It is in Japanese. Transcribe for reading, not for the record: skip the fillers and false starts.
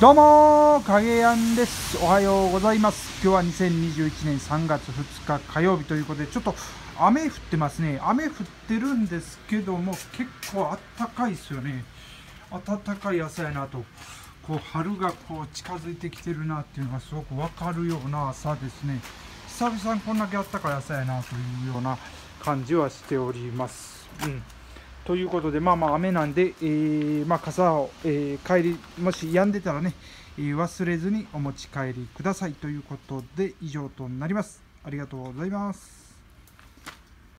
どうも影やんです。おはようございます。今日は2021年3月2日火曜日ということで、ちょっと雨降ってますね。雨降ってるんですけども、結構あったかいですよね。暖かい朝やなと、こう春がこう近づいてきてるなっていうのがすごくわかるような朝ですね。久々にこんだけあったかい朝やなというような感じはしております。ということで、まあ雨なんで、傘を、帰り、もし病んでたらね、忘れずにお持ち帰りくださいということで、以上となります。ありがとうございます。